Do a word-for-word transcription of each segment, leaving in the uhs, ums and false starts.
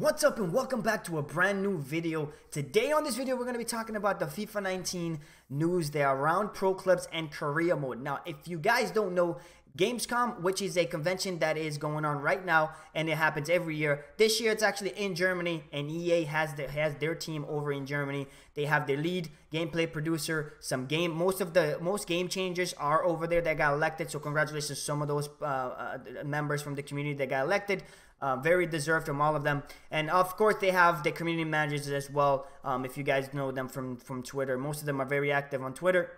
What's up and welcome back to a brand new video. Today on this video we're going to be talking about the FIFA nineteen news. They are around Pro Clubs and Career Mode. Now if you guys don't know, Gamescom, which is a convention that is going on right now and it happens every year. This year it's actually in Germany and E A has the, has their team over in Germany. They have their lead gameplay producer, some game most of the most game changers are over there that got elected, so congratulations to some of those uh, uh, members from the community that got elected. Uh, very deserved from all of them, and of course they have the community managers as well. Um, if you guys know them from from Twitter, most of them are very active on Twitter.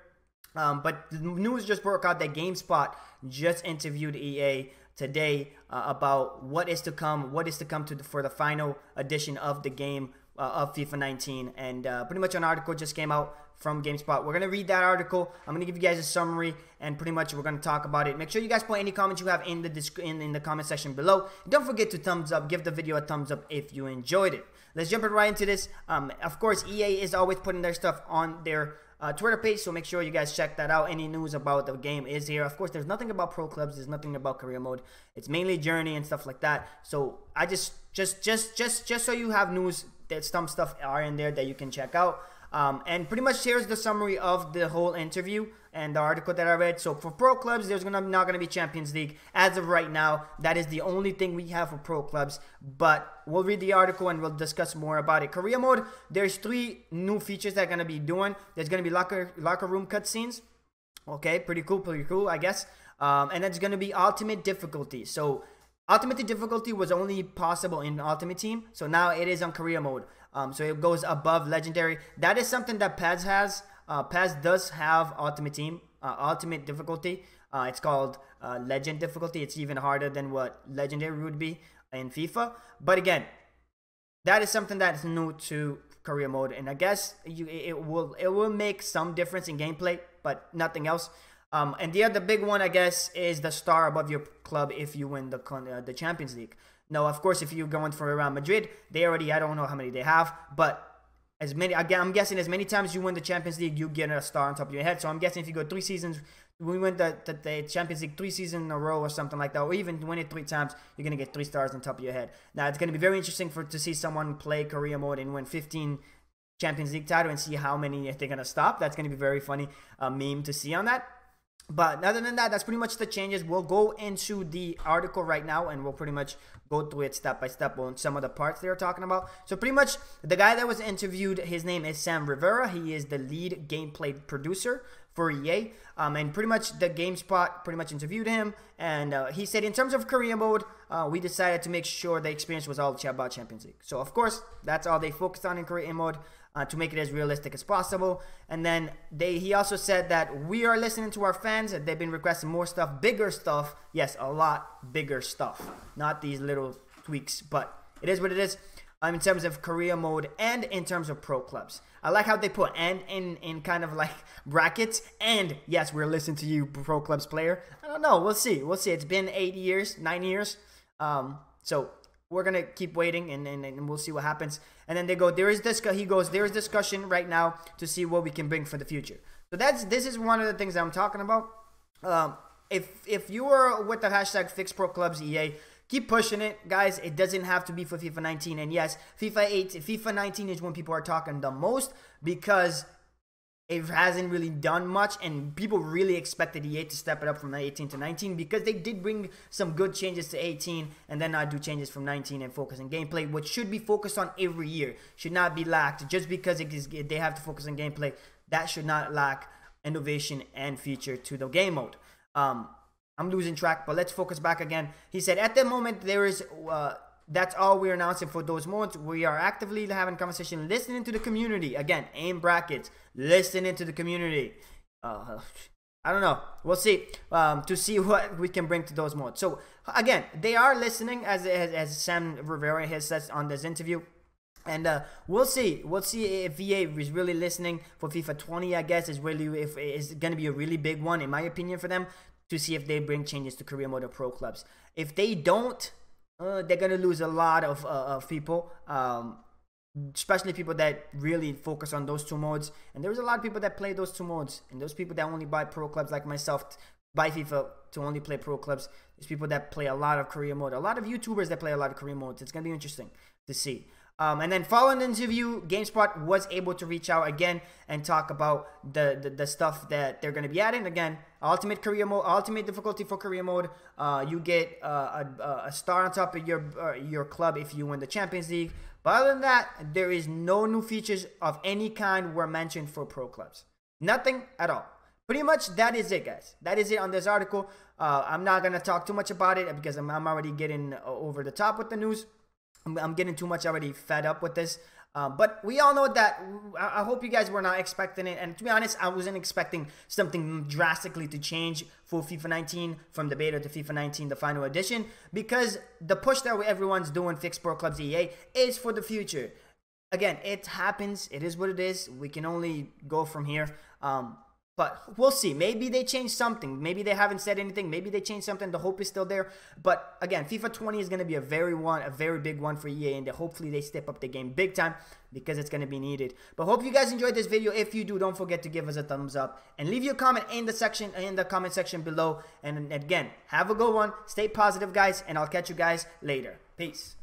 Um, but the news just broke out that GameSpot just interviewed E A today uh, about what is to come, what is to come to the, for the final edition of the game uh, of FIFA nineteen, and uh, pretty much an article just came out from GameSpot. We're gonna read that article. I'm gonna give you guys a summary, and pretty much we're gonna talk about it. Make sure you guys put any comments you have in the in, in the comment section below. Don't forget to thumbs up. Give the video a thumbs up if you enjoyed it. Let's jump right into this. Um, of course, E A is always putting their stuff on their uh, Twitter page, so make sure you guys check that out. Any news about the game is here. Of course, there's nothing about Pro Clubs. There's nothing about Career Mode. It's mainly Journey and stuff like that. So I just just just just just so you have news that some stuff are in there that you can check out. Um, and pretty much here's the summary of the whole interview and the article that I read. So for Pro Clubs, there's gonna not going to be Champions League as of right now. That is the only thing we have for Pro Clubs, but we'll read the article and we'll discuss more about it. Career Mode, there's three new features that are going to be doing. There's going to be locker, locker room cutscenes. Okay, pretty cool, pretty cool, I guess. Um, and that's going to be Ultimate Difficulty. So Ultimate Difficulty was only possible in Ultimate Team, so now it is on Career Mode. Um, so it goes above Legendary. That is something that P E S has. Uh, P E S does have Ultimate Team, uh, Ultimate Difficulty. Uh, it's called uh, Legend Difficulty. It's even harder than what Legendary would be in FIFA. But again, that is something that's new to Career Mode, and I guess you, it will it will make some difference in gameplay, but nothing else. Um, and the other big one, I guess, is the star above your club if you win the uh, the Champions League. Now, of course, if you're going for Real Madrid, they already, I don't know how many they have, but as many, again, I'm guessing as many times you win the Champions League, you get a star on top of your head. So I'm guessing if you go three seasons, we win the, the, the Champions League three seasons in a row or something like that, or even win it three times, you're going to get three stars on top of your head. Now, it's going to be very interesting for to see someone play Career Mode and win fifteen Champions League title and see how many they're going to stop. That's going to be very funny uh, meme to see on that. But other than that, that's pretty much the changes. We'll go into the article right now and we'll pretty much go through it step by step on some of the parts they're talking about. So pretty much the guy that was interviewed, his name is Sam Rivera. He is the lead gameplay producer for E A. Um, and pretty much the GameSpot pretty much interviewed him. And uh, he said in terms of Career Mode, uh, we decided to make sure the experience was all about Champions League. So of course, that's all they focused on in Career Mode. Uh, to make it as realistic as possible. And then they he also said that we are listening to our fans. They've been requesting more stuff, bigger stuff. Yes, a lot bigger stuff. Not these little tweaks, but it is what it is. Um, in terms of Career Mode and in terms of Pro Clubs. I like how they put and in, in kind of like brackets. And yes, we're listening to you, Pro Clubs player. I don't know. We'll see. We'll see. It's been eight years, nine years. Um, so... We're going to keep waiting, and, and, and we'll see what happens. And then they go, there is this, he goes, there is discussion right now to see what we can bring for the future. So that's, this is one of the things I'm talking about. Um, if, if you are with the hashtag Fix Pro Clubs E A, keep pushing it, guys. It doesn't have to be for FIFA nineteen. And yes, FIFA eight, FIFA nineteen is when people are talking the most because it hasn't really done much, and people really expected E A to step it up from eighteen to nineteen because they did bring some good changes to eighteen and then not do changes from nineteen and focus on gameplay, which should be focused on every year. Should not be lacked just because it is, they have to focus on gameplay. That should not lack innovation and feature to the game mode. Um, I'm losing track, but let's focus back again. He said, at the moment, there is... Uh, That's all we're announcing for those moments. We are actively having conversation, listening to the community. Again, in brackets, listening to the community. Uh, I don't know. We'll see um, to see what we can bring to those moments. So, again, they are listening, as, as, as Sam Rivera has said on this interview. And uh, we'll see. We'll see if E A is really listening for FIFA twenty, I guess, is really if is going to be a really big one, in my opinion, for them, to see if they bring changes to Career Mode or Pro Clubs. If they don't... Uh, they're going to lose a lot of, uh, of people, um, especially people that really focus on those two modes. And there's a lot of people that play those two modes. And those people that only buy Pro Clubs, like myself, buy FIFA to only play Pro Clubs. There's people that play a lot of Career Mode. A lot of YouTubers that play a lot of Career Modes. It's going to be interesting to see. Um, and then following the interview, GameSpot was able to reach out again and talk about the, the, the stuff that they're going to be adding. Again, ultimate career mode, ultimate difficulty for career mode. Uh, you get uh, a, a star on top of your, uh, your club if you win the Champions League. But other than that, there is no new features of any kind were mentioned for Pro Clubs. Nothing at all. Pretty much that is it, guys. That is it on this article. Uh, I'm not going to talk too much about it because I'm, I'm already getting over the top with the news. I'm getting too much already fed up with this, uh, but we all know that. I hope you guys were not expecting it, and to be honest, I wasn't expecting something drastically to change for FIFA nineteen from the beta to FIFA nineteen, the final edition, because the push that everyone's doing, fix Pro Clubs, E A, is for the future. Again, it happens. It is what it is. We can only go from here. Um, But we'll see. Maybe they change something. Maybe they haven't said anything. Maybe they change something. The hope is still there. But again, FIFA twenty is going to be a very one, a very big one for E A, and hopefully they step up the game big time because it's going to be needed. But hope you guys enjoyed this video. If you do, don't forget to give us a thumbs up and leave your comment in the section in the comment section below. And again, have a good one. Stay positive, guys, and I'll catch you guys later. Peace.